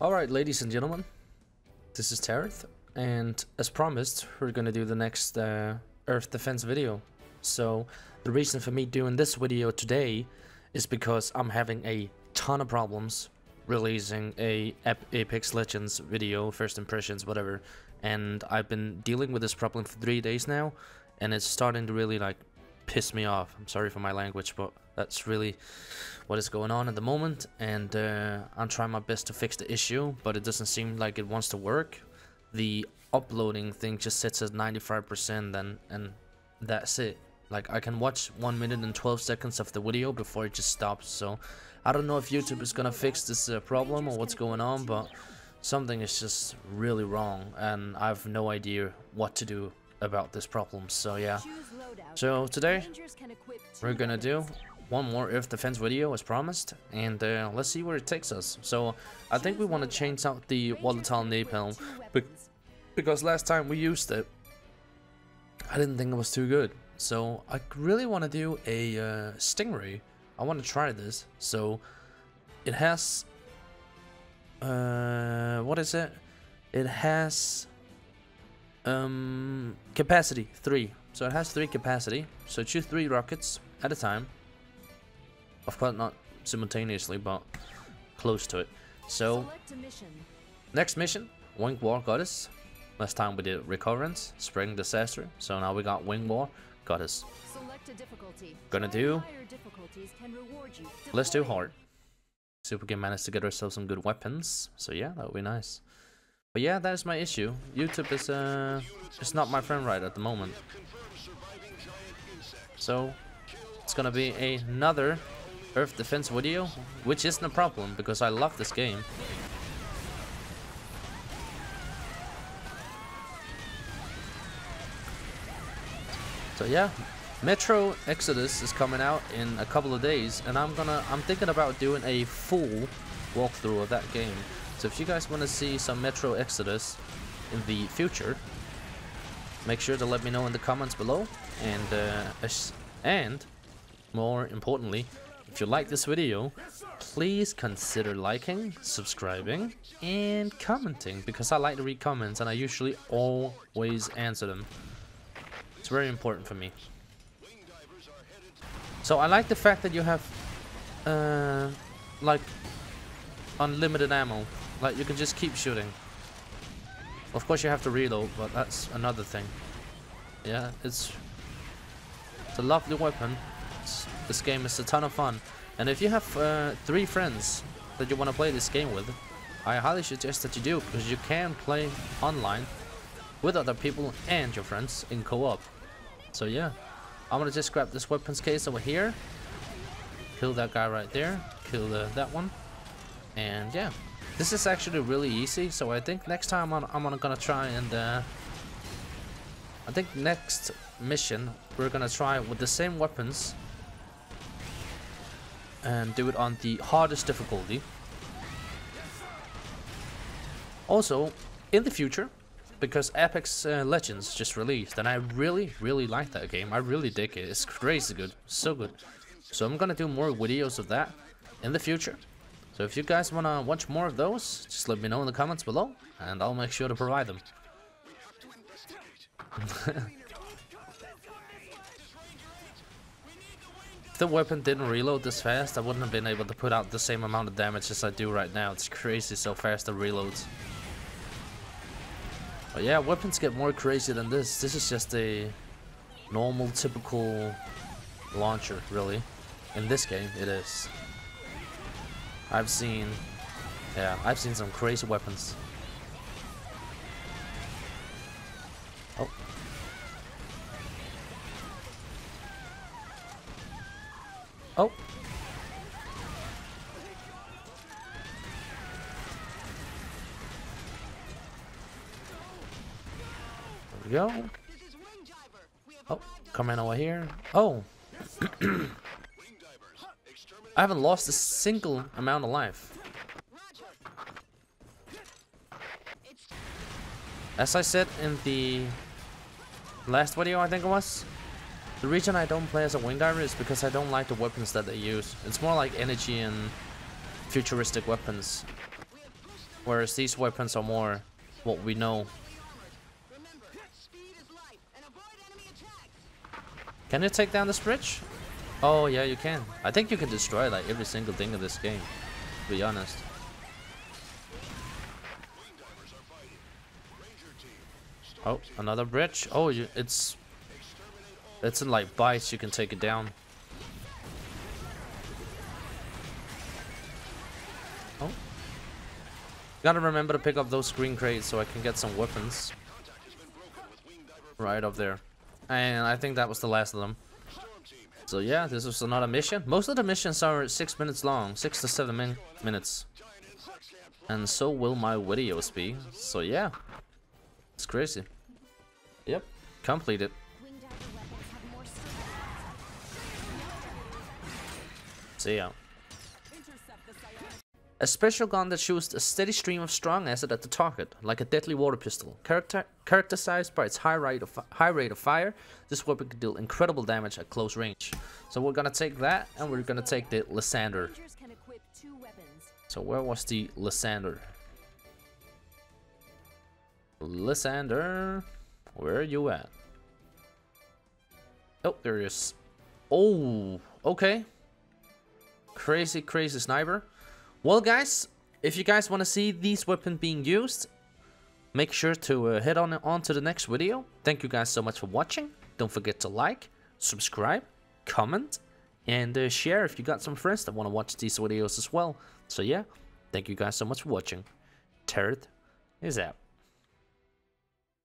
Alright, ladies and gentlemen, this is Tereith, and as promised, we're gonna do the next Earth Defense video. So, the reason for me doing this video today is because I'm having a ton of problems releasing a Apex Legends video, first impressions, whatever, and I've been dealing with this problem for 3 days now, and it's starting to really, like, piss me off. I'm sorry for my language, but that's really what is going on at the moment, and I'm trying my best to fix the issue, but it doesn't seem like it wants to work. The uploading thing just sits at 95% and that's it. Like, I can watch 1 minute and 12 seconds of the video before it just stops, so I don't know if YouTube is gonna fix this problem or what's going on, but something is just really wrong, and I have no idea what to do about this problem, so yeah. So today, we're gonna do one more Earth Defense video as promised, and let's see where it takes us. So I think we want to change out the volatile napalm, because last time we used it, I didn't think it was too good. So I really want to do a Stingray. I want to try this. So it has, what is it? It has capacity 3. So it has 3 capacity. So choose 3 rockets at a time. Of course, not simultaneously, but close to it. So next mission, Wing War Goddess. Last time we did Recoverance, Spring Disaster. So now we got Wing War Goddess. Select a difficulty. Gonna do. Let's do hard. See if we can manage to get ourselves some good weapons. So yeah, that would be nice. But yeah, that is my issue. YouTube is it's not my friend right at the moment. So it's gonna be another Earth Defense video, which isn't a problem because I love this game. So yeah, Metro Exodus is coming out in a couple of days, and I'm thinking about doing a full walkthrough of that game. So if you guys want to see some Metro Exodus in the future, make sure to let me know in the comments below. And more importantly, if you like this video, please consider liking, subscribing, and commenting, because I like to read comments and I usually always answer them. It's very important for me. So I like the fact that you have like unlimited ammo, like you can just keep shooting. Of course you have to reload, but that's another thing. Yeah, it's a lovely weapon. This game is a ton of fun, and if you have 3 friends that you want to play this game with, I highly suggest that you do, because you can play online with other people and your friends in co-op. So yeah, I'm gonna just grab this weapons case over here, kill that guy right there, kill that one, and yeah, this is actually really easy. So I think next time I'm gonna try, and I think next mission we're gonna try with the same weapons and do it on the hardest difficulty. Also, in the future, because Apex Legends just released, and I really like that game. I really dig it. It's crazy good, so good. So I'm gonna do more videos of that in the future. So if you guys wanna watch more of those, just let me know in the comments below, and I'll make sure to provide them. If the weapon didn't reload this fast, I wouldn't have been able to put out the same amount of damage as I do right now. It's crazy so fast it reloads. But yeah, weapons get more crazy than this. This is just a normal, typical launcher, really. In this game, it is. I've seen some crazy weapons. Oh. Oh. Go. Oh, come in over here. Oh. I haven't lost a single amount of life. As I said in the last video, I think it was, the reason I don't play as a wing diver is because I don't like the weapons that they use. It's more like energy and futuristic weapons, Whereas these weapons are more what we know. Can you take down this bridge? Oh yeah, you can. I think you can destroy like every single thing in this game, to be honest. Oh, another bridge. Oh, it's in like bites, you can take it down. Oh. Gotta remember to pick up those green crates so I can get some weapons. Right up there. And I think that was the last of them. So yeah, this was another mission. Most of the missions are 6 minutes long, 6 to 7 minutes. And so will my videos be. So yeah. It's crazy. Yep. Completed. See ya. A special gun that shoots a steady stream of strong acid at the target, like a deadly water pistol. Characterized by its high rate of fire, this weapon can deal incredible damage at close range. So we're gonna take that, and we're gonna take the Lysander. So where was the Lysander? Lysander, where are you at? Oh, there he is. Oh, okay. Crazy, crazy sniper. Well guys, if you guys want to see these weapons being used, make sure to head on to the next video. Thank you guys so much for watching. Don't forget to like, subscribe, comment, and share if you got some friends that want to watch these videos as well. So yeah, thank you guys so much for watching. Tereith is out.